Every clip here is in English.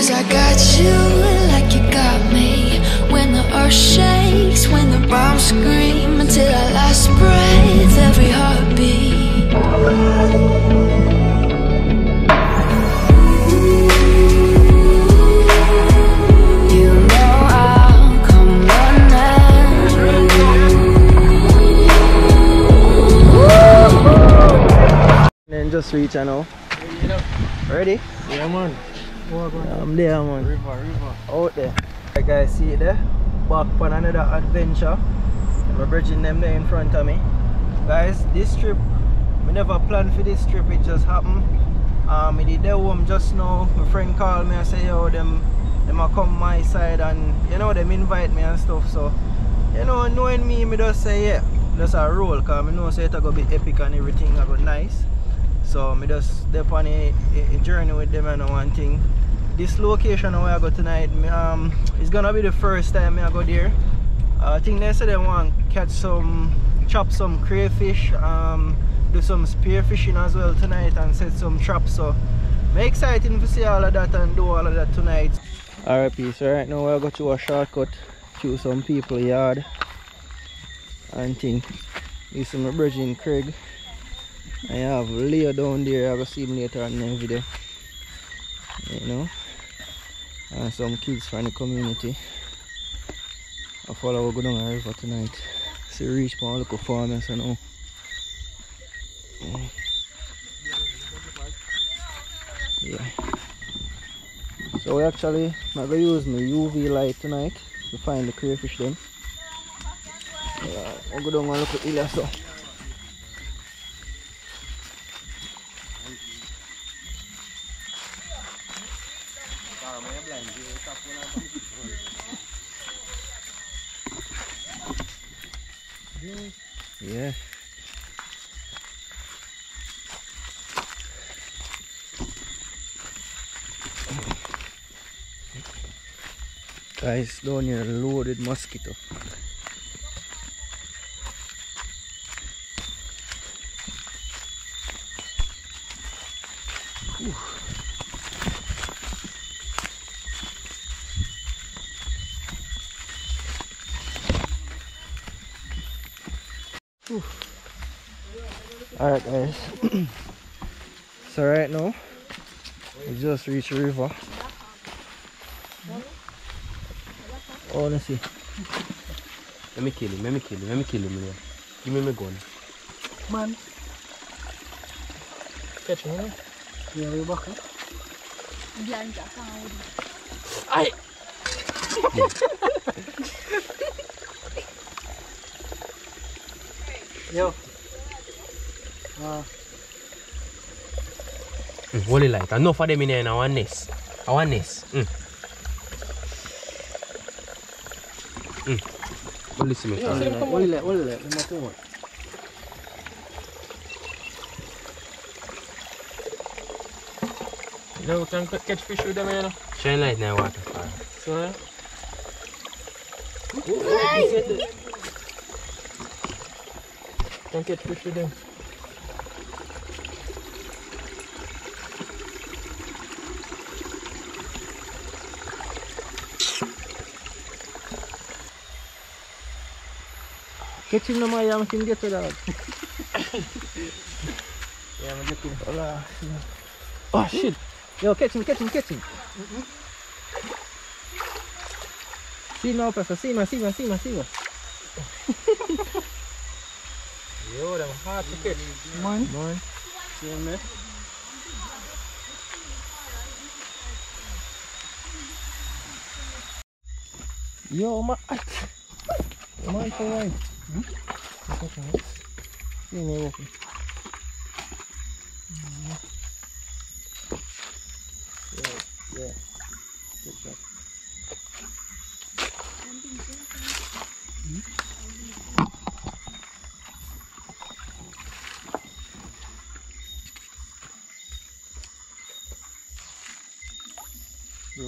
Cause I got you like you got me. When the earth shakes, when the bombs scream, until our last breath, every heartbeat. Sweet channel. Ready? Yeah, man. There, man. River. Out there. Alright, guys, see it there? Back on another adventure. I'm bridging them there in front of me. Guys, this trip, we never planned for this trip, it just happened. I did their home just now. My friend called me and said, yo, them come my side and, you know, them invite me and stuff. So, you know, knowing me, I just say, yeah, that's a roll, because I know so it's going to be epic and everything going to be nice. So I just step on a journey with them and one thing. This location where I go tonight, it's gonna be the first time I go there. I think they said they want to chop some crayfish, do some spear fishing as well tonight and set some traps. So I'm excited to see all of that and do all of that tonight. RIP, so right now I go to a shortcut through some people's yard and thing. This is my bridging Craig. I have Leo down there, I will see him later on the video. You know? And some kids from the community. I follow we go down the river tonight. See reach for a local farmers and all. Yeah. So we actually I'm gonna use my UV light tonight to find the crayfish then. Yeah, I'll go down and look at Ilya so. Yeah. Guys, down here loaded mosquito. Alright guys, so right now we just reached the river. Oh, let's see. Let me kill him. Give me my gun. Come on. Catch him. Yeah, we're back. Aye! Yo. Holy light. Enough of them in here now. Our nest. Listen to me. Holy light. You know, we can catch fish with them here now. Shine light now, water. So, can catch fish with them. Catch him no more, I'm going to get to that. Yeah, I'm getting him. Oh shit! Yo, catch him. See now, Pastor, see him. Yo, they're hard to catch. Mine. See him there? Yo, my. Mine for mine. Yeah. Good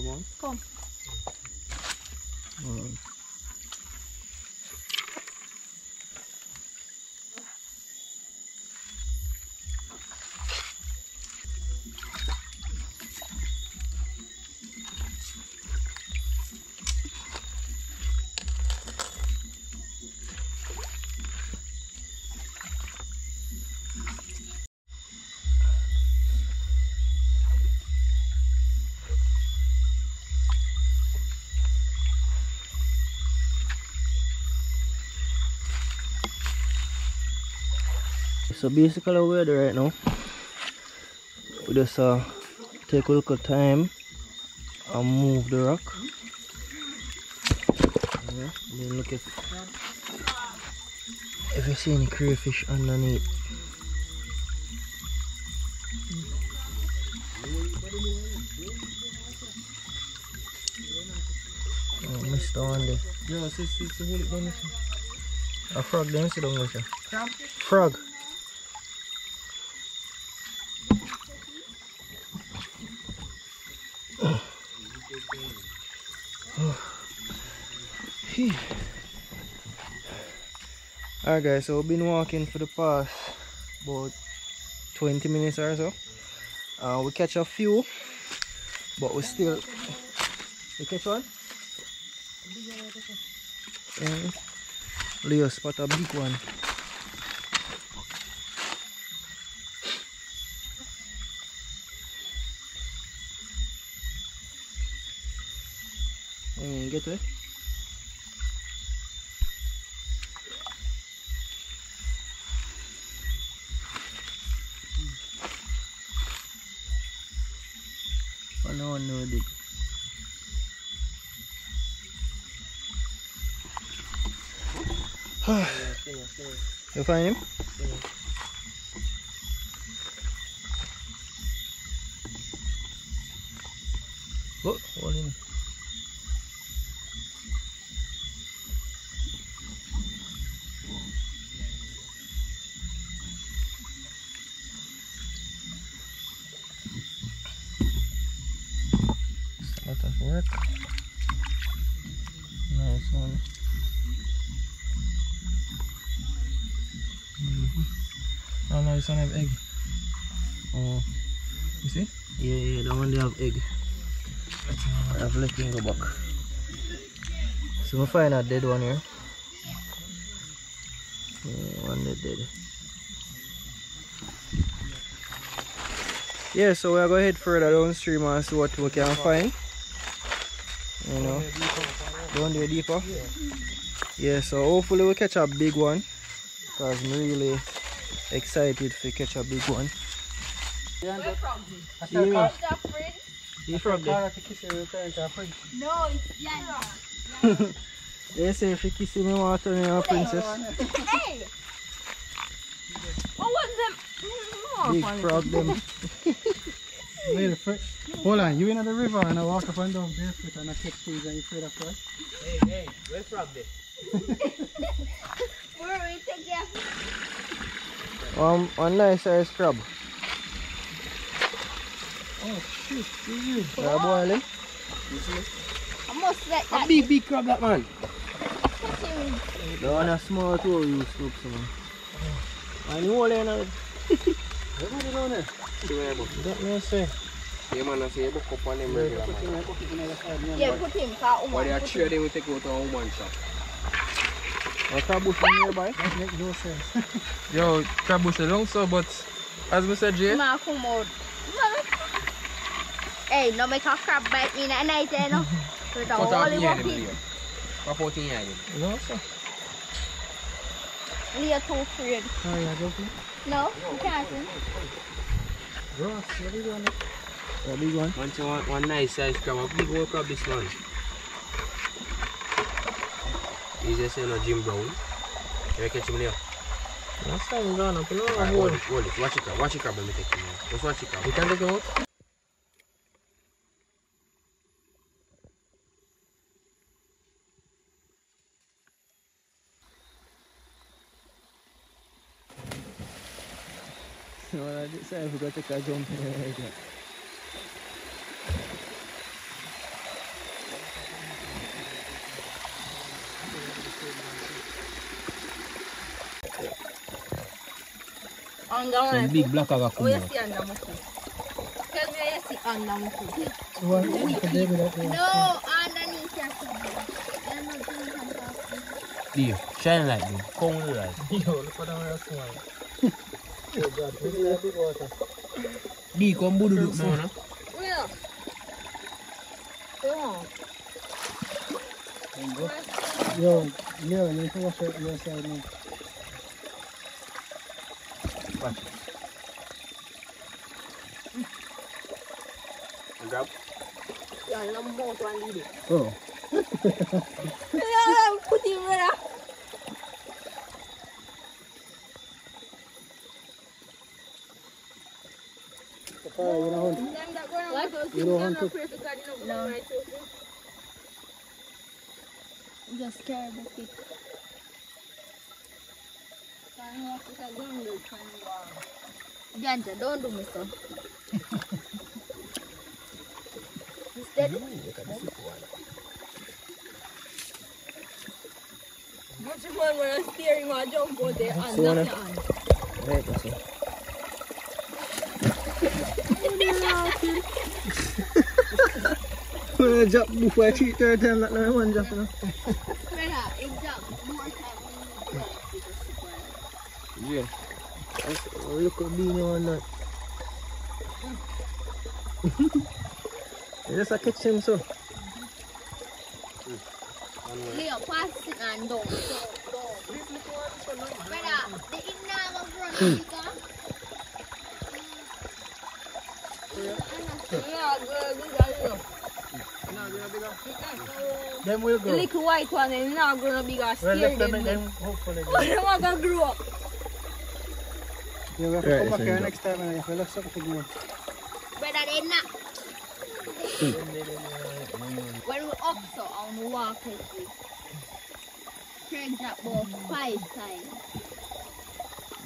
job. Come. So basically weather right now, we just take a look at time and move the rock. Yeah, then look at if you see any crayfish underneath. Oh, missed one there. Yeah, see, hold it down there. A frog, then see down there. Frog. Alright guys, so we've been walking for the past about 20 minutes or so. We catch a few, but we still... You catch one? Leo spot a big one. Get it? No, you find him? Oh, hold him. Work. Nice one. Oh no, this one have egg. Oh, you see? Yeah, the one they have egg. I've let him go back. So we'll find a dead one here. Yeah, one dead. Yeah, so we'll go ahead further downstream and see what we can find. You know, don't do it deeper. Yeah, so hopefully we'll catch a big one, because I'm really excited to catch a big one. Where from? You from there? No, it's Yana. They say if you kiss me, I'll turn you a princess. Hey! What was them? Big frog them. Wait, hold on, you in the river and I walk up and down barefoot and I catch things and you afraid of frogs? Hey, where frog there? Where are we together? One nice size crab. Oh shit, you crab boiling? I must like that. A big crab that man. The one a small tool you scoop someone. I know they know. What are they doing? Yeah, man, I say you book up on them regular, man. Yeah, put him for a woman. But they are sure they will take out a woman shop. What's a bush nearby? That makes no sense. Yo, crab bush is long, so, but as we said, Jay. Man, come out. Hey, no make a crab bite me in the night, eh, no? Put a hole in one pin. Pop out in here. No, sir. Leo too afraid. Oh, yeah, go for it. No, you can't. Ross, what big one? What big one? One nice size crab, a big old crab this one. He's just saying a Jim Brown. Can I catch him there? Last time he's gone up, you know, hold it, watch it crab when we take him out. Just watch it crab. You can take him out? I just said I forgot to catch on to the right now. Some big black of a cool. Where you see under mushroom? Tell me where you see under mushroom. What? No, underneath your food. Dear, shine like this. Come with the light. Yo, look at that one. Oh God, this is a big water. Dee, come budu look now, no? Where? Oh. Yo, you need to wash out your side now. punch it. Grab. Oh. You don't want to pray because you don't know right to do. Just carry the stick. Janja, don't do me so. Instead, look at the stick one. But you want when I'm steering my jump out there and not your hand. I jump before I treat third time like that one jump. Yeah. Look at Beanie one night. You just catch him so. Leo, pass it and don't. Brother, the inner of running. Then we'll go. The little white one, they're not gonna be gonna scare them. Well, them hopefully. Oh, they're not gonna grow up. Yeah, we have to come back here next time and if we left something to grow. Better than that. When we're up, so I'm gonna walk it. Craig that ball 5 times.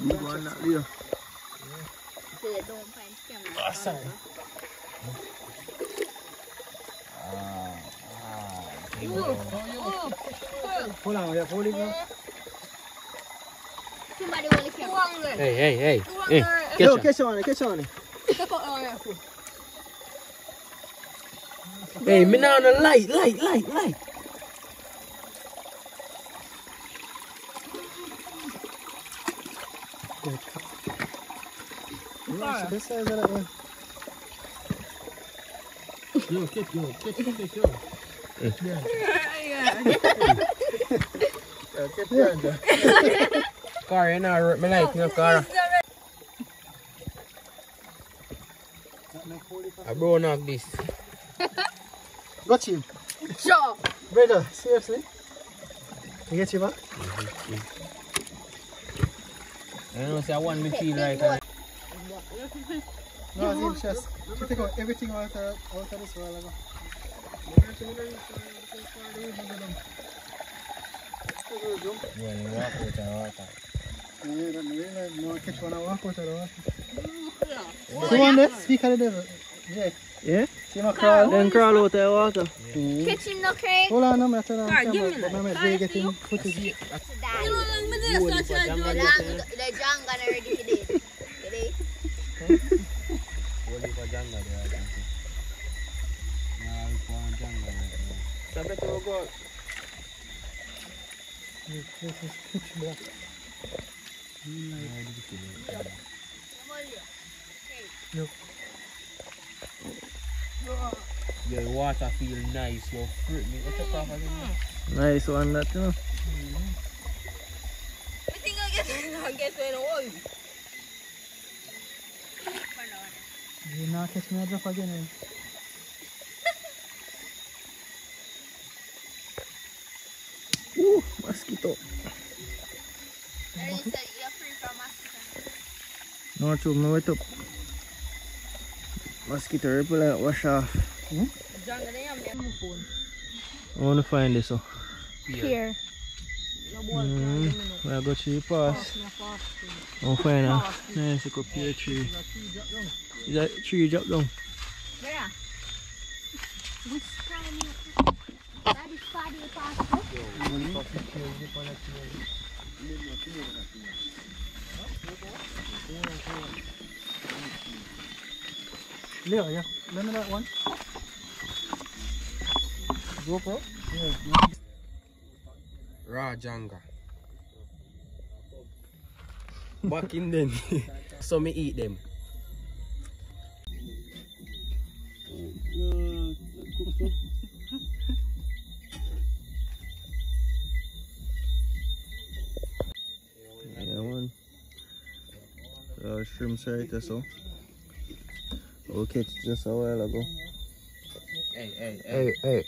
You want that here? So they don't find scammers. Awesome. Pull on, yeah, pull him now. Somebody want to catch him. Hey. Catch on it. Hey, me now on the light. Yo, catch. Car, you know, I wrote my life, no car. I broke knock this. Got you. Sure. Brother, seriously? I get you back? I don't know, see, I want me to feel like that. No, it's just. You take out everything out of this world. Yeah. Then crawl out of the water. Catch him, no Craig. Hold on, I'm not I bet you will go out. This is pitch black. Look. The water feels nice, your fruit. Nice one, that, you know. I think I'll get to an oil. You're not catching a drop again. Mosquito. There is that you're free from mosquito. No, too, no, wait up. Mosquito repellent wash off. I want to find this. Here. Well, I got to pass. I'll find a nice little pear tree. Is that tree drop down? Yeah. Which time? That is party pass. Leo, yeah, remember that one? GoPro? Yeah. Rajanga. Back in them. So me eat them. mushrooms right there, so we catch just a while ago. Hey.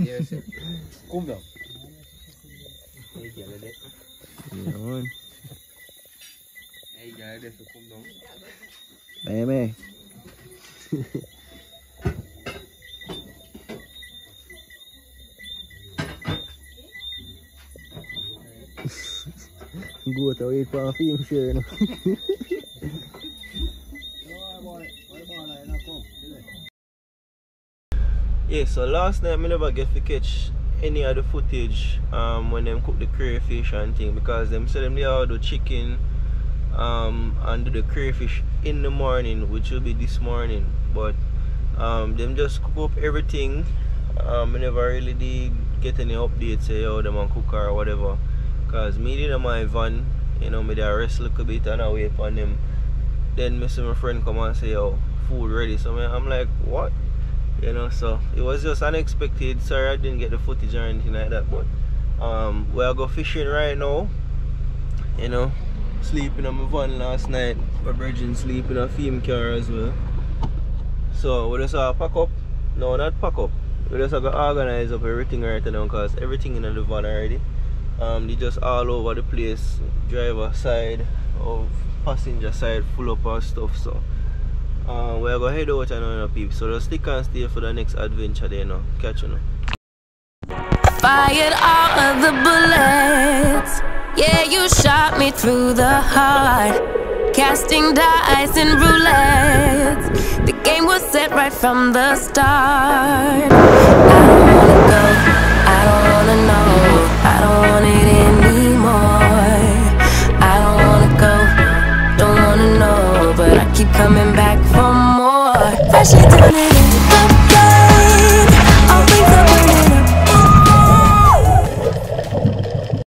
Yes, come down. Hey, girl, let it. Yeah, man. Hey, girl, let it come down. Hey, man. Go to eat for a film, sure, you know. Yeah, so last night I never get to catch any of the footage when them cook the crayfish and thing, because them say them they all do chicken and do the crayfish in the morning, which will be this morning, but them just cook up everything. I never really did get any updates say how them cook or whatever, because me did my van, you know, me did rest a little bit and I wait on them. Then me see my friend come and say, yo, food ready. So I'm like, what? You know, so it was just unexpected. Sorry I didn't get the footage or anything like that, but we are go fishing right now. You know, sleeping on my van last night. My brethren sleeping on a theme car as well. So we just pack up. No, not pack up. We just have to organize up everything right now, because everything in the van already. They just all over the place, driver side or passenger side, full up our stuff. So we're gonna head out and on a peep, so just stick and stay for the next adventure there now. Catch you now. Fired all of the bullets, yeah, you shot me through the heart. Casting dice and roulette, the game was set right from the start. I don't wanna go, I don't wanna know, I don't want it anymore. I don't wanna go, don't wanna know, but I keep coming back for more. Freshly done it.